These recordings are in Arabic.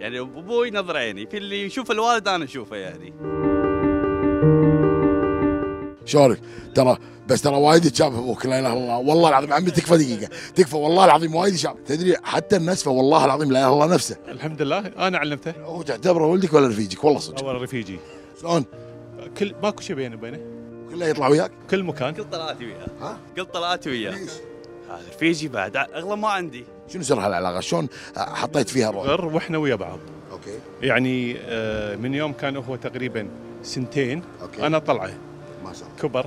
يعني ابوي نظره عيني، في اللي يشوف الوالد انا اشوفه يعني. شلونك؟ ترى بس ترى وايد تشابه ابوك، لا اله الا الله، والله العظيم عمي تكفى دقيقه، تكفى والله العظيم وايد تشابه، تدري حتى النسفه والله العظيم لا اله الا الله نفسه. الحمد لله انا علمته. هو تعتبره ولدك ولا رفيجك؟ والله صدق. والله رفيجي. شلون؟ كل ماكو شيء بيني وبينه. كله يطلع وياك؟ كل مكان. كل طلعاتي وياه. ها؟ كل طلعاتي وياه. ليش؟ هذا رفيجي بعد اغلى ما عندي. شنو سر هالعلاقه؟ شلون حطيت فيها الروح؟ غير واحنا ويا بعض. اوكي. يعني من يوم كان هو تقريبا سنتين. أوكي. انا طلعه. ما شاء الله. كبر،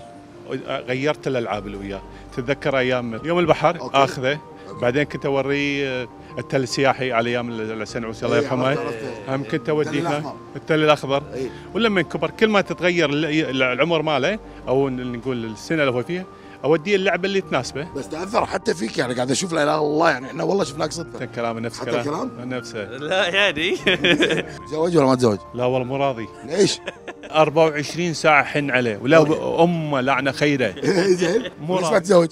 غيرت الالعاب اللي وياه، تتذكر ايام يوم البحر. أوكي. اخذه. أوكي. بعدين كنت اوريه التل السياحي على ايام السنعوسي الله يرحمه، هم كنت اوديه التل الاخضر. أي. ولما كبر كل ما تتغير العمر ماله او نقول السنه اللي هو فيها اوديه اللعبه اللي تناسبه. بس تاثر حتى فيك يعني، قاعد اشوف لا اله الا الله يعني، احنا والله شفناك صدفه. كلامه نفس كلامه. حتى الكلام نفسه. لا يعني تزوج ولا ما تزوج؟ لا والله مو راضي. ليش؟ 24 ساعه حن عليه ولا امه لعنه خيره. زين مو راضي. ليش ما تزوج؟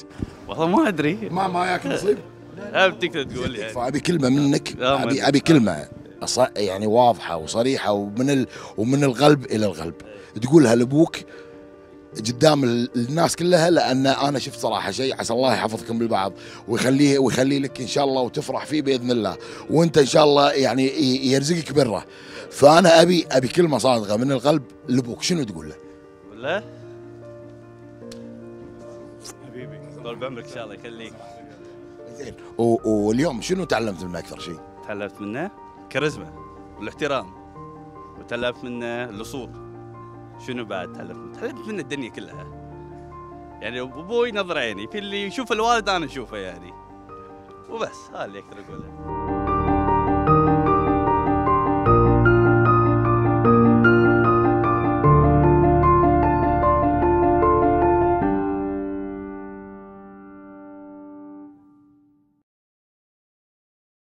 والله ما ادري. ما ياك نصيب؟ لا بتقدر تقول يعني. فابي كلمه منك، ابي كلمه يعني واضحه وصريحه ومن القلب الى القلب تقولها لابوك قدام الناس كلها، لان انا شفت صراحه شيء عسى الله يحفظكم بالبعض ويخليه لك ان شاء الله وتفرح فيه باذن الله، وانت ان شاء الله يعني يرزقك بره. فانا ابي كلمه صادقه من القلب لابوك، شنو تقول له؟ قول له حبيبي طول بعمرك ان شاء الله يخليك. زين، واليوم شنو تعلمت منه اكثر شيء؟ تعلمت منه كاريزما والاحترام، وتعلمت منه الاصول. شنو بعد تعلمت منه الدنيا كلها يعني. ابوي نظره عيني، في اللي يشوف الوالد انا اشوفه يعني، وبس هذا اللي اقدر اقوله.